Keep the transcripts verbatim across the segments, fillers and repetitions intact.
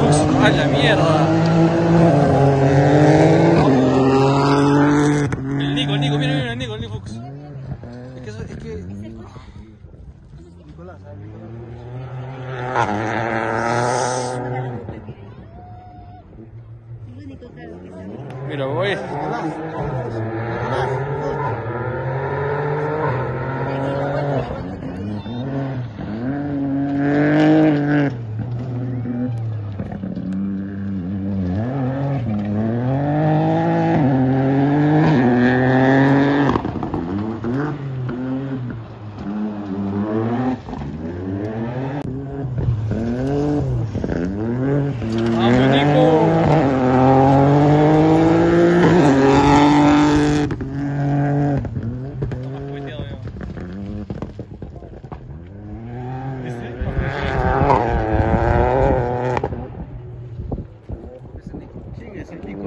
Jesús, a la mierda. El Nico, el Nico, mira, mira, el Nico, el Nico. Es que eso, es que... Nicolás, mira, voy.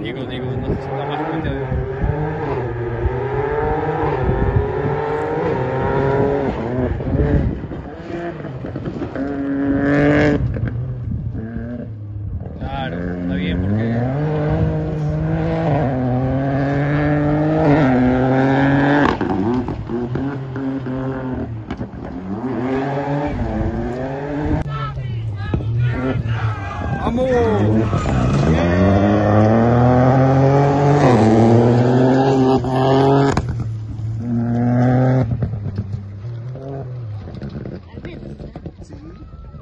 Digo, digo, no se está más cuenta de... Claro, está bien porque... ¡Vamos! Sí.